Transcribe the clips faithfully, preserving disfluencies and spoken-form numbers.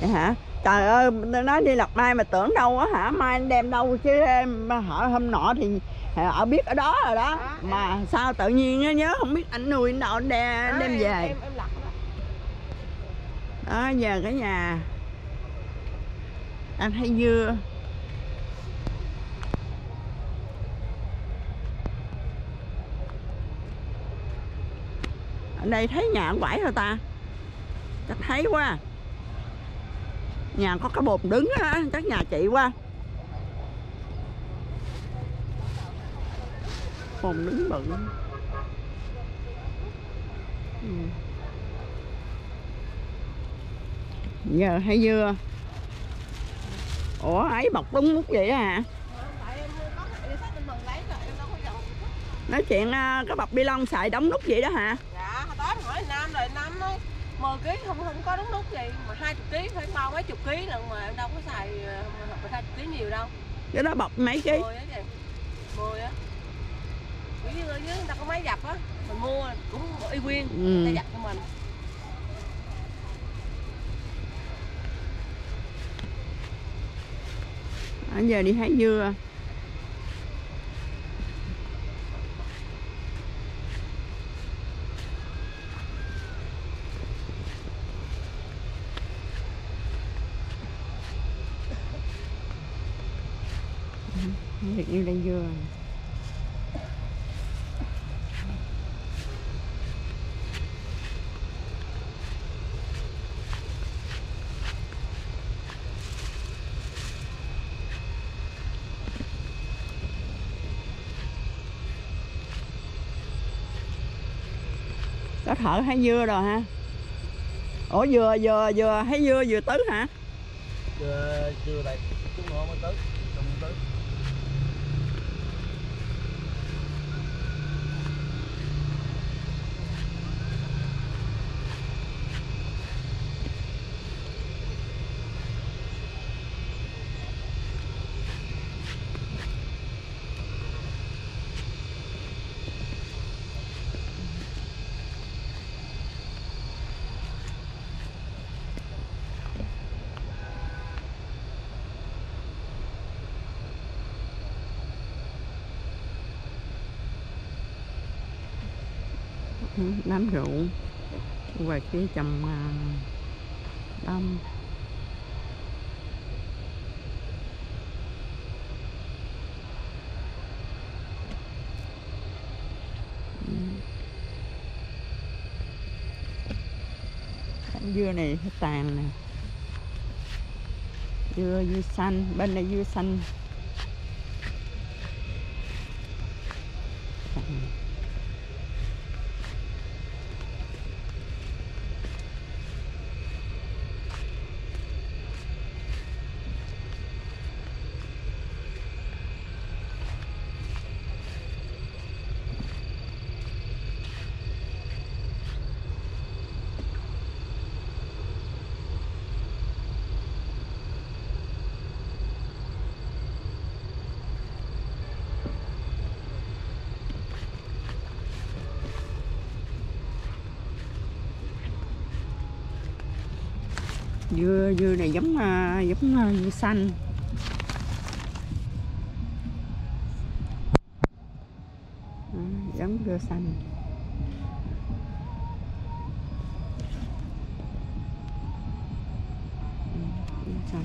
Vậy hả? Trời ơi, nói đi Lộc Mai mà tưởng đâu á hả, mai anh đem đâu chứ họ hôm nọ thì họ biết ở đó rồi đó, đó mà em... sao tự nhiên á, nhớ không biết anh nuôi đâu anh đem, đó, đem em, về em, em lật đó. Giờ cả nhà anh thấy dưa ở đây, thấy nhà anh quẩy rồi ta, chắc thấy quá. Nhà có cái bồn đứng á, chắc nhà chị quá. Bồn đứng bự. Ừ. Giờ hay dưa. Ủa ấy bọc đúng mút vậy hả? Nói chuyện cái bọc bi lông xài đóng nút vậy đó hả? Dạ, tối hỏi Nam rồi Nam thôi. mười ký không không có đúng nút gì mà hai mươi ký phải bao mấy chục ký lần mà em đâu có xài hai mươi ký nhiều đâu. Cái đó bọc mấy ký? mười á kìa. mười á. Kiểu như dưới người ta có máy giặt á, mình mua cũng y nguyên, ừ. người ta giặt cho mình. Bây à, giờ đi hái dưa. Thiệt như đang dưa. Có thợ hái dưa rồi ha. Ủa dừa dừa dừa hái dưa dừa tứ hả? Dừa dừa này chúng nó mới tới, không tới. Đám rượu về kia trầm đông. Dưa này tàn nè, dưa dưa xanh, bên đây dưa xanh. Dưa, dưa này giống giống dưa xanh. À, giống dưa xanh. Dưa xanh.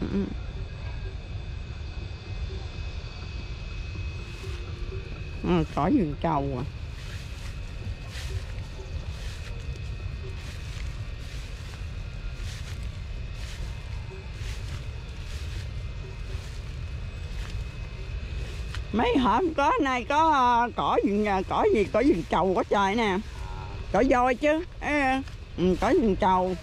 Ừ. À, cỏ vườn trầu à. Mấy hôm có nay có cỏ gì, cỏ gì, cỏ gì trầu có trời nè. Cỏ voi chứ. Ừ, cỏ gì trầu.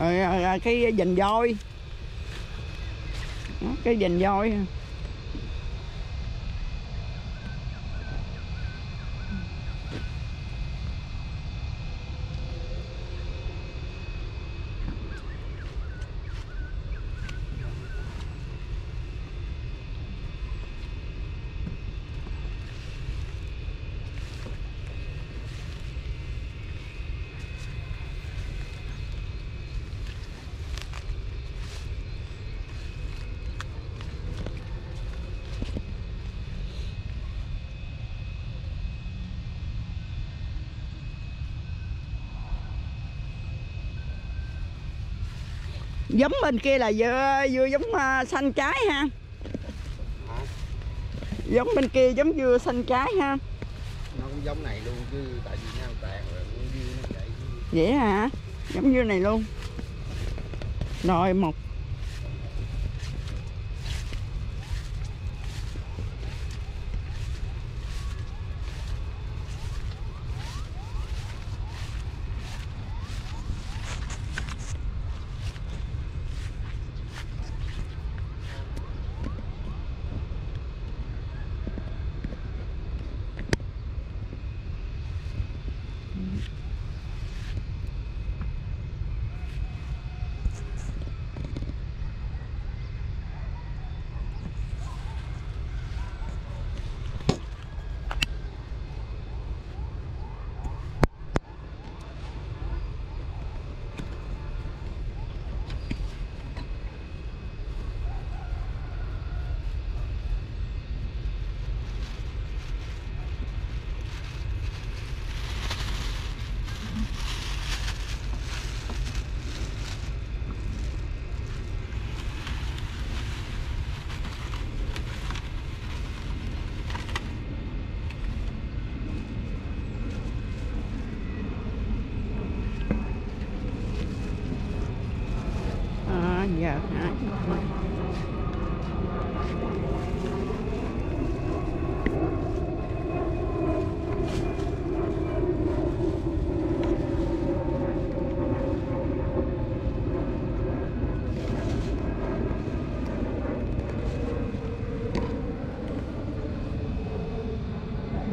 Rồi cái dình voi. Cái dình voi. Giống bên kia là dưa, dưa giống uh, xanh trái ha. Giống bên kia giống dưa xanh trái ha. Nó cũng giống này luôn chứ, tại vì nó tàn rồi cũng dưa nó vậy. Vậy hả? Giống dưa này luôn. Rồi một giờ hả?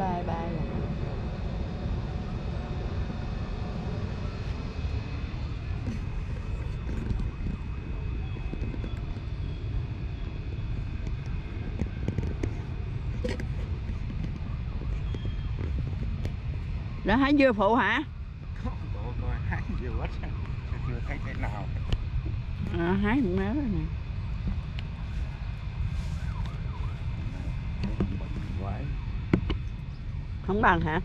Bye bye. Đã hái dưa phụ hả? Không, bộ coi hái dưa hết, chưa thấy cái nào. À, hái mớ rồi nè. Không bằng hả?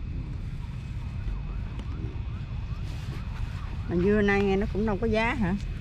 Mà dưa nay nghe nó cũng đâu có giá hả?